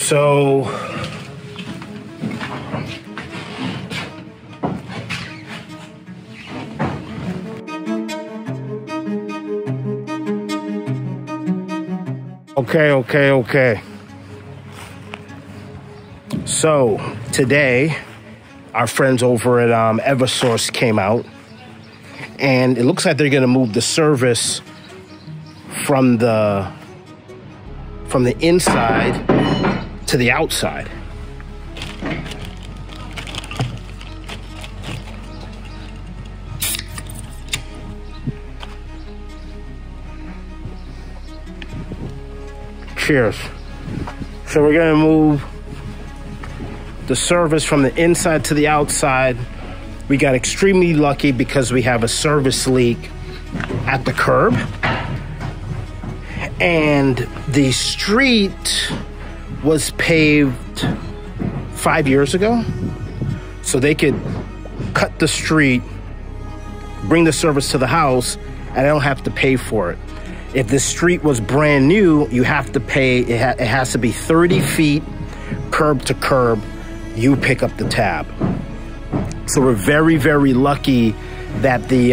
So okay. So today, our friends over at Eversource came out, and it looks like they're going to move the service from the inside to the outside. Cheers. So we're going to move the service from the inside to the outside. We got extremely lucky because we have a service leak at the curb, and the street was paved 5 years ago, so they could cut the street, bring the service to the house, and I don't have to pay for it. If the street was brand new, you have to pay. It has to be 30 feet curb to curb. You pick up the tab. So we're very, very lucky that the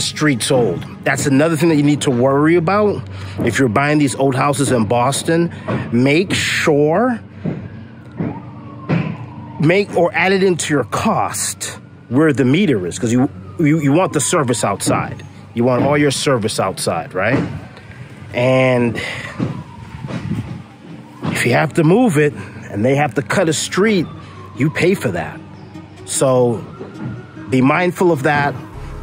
street's old. That's another thing that you need to worry about if you're buying these old houses in Boston. Make sure, or add it into your cost where the meter is, because you want the service outside. You want all your service outside, right? And if you have to move it and they have to cut a street, you pay for that. So be mindful of that.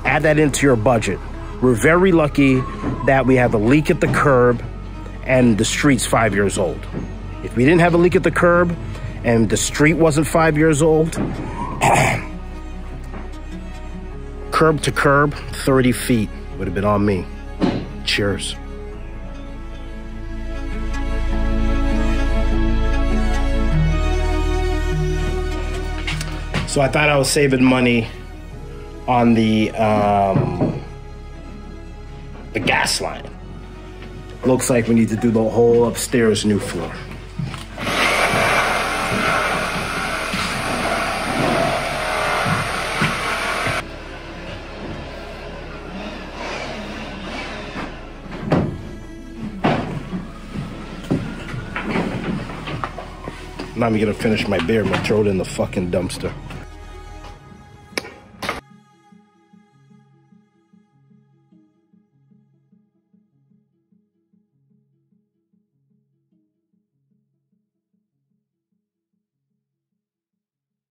Add that into your budget. We're very lucky that we have a leak at the curb and the street's 5 years old. If we didn't have a leak at the curb and the street wasn't 5 years old, curb to curb, 30 feet would have been on me. Cheers. So I thought I was saving money on the gas line. Looks like we need to do the whole upstairs new floor. Now I'm gonna finish my beer and throw it in the fucking dumpster.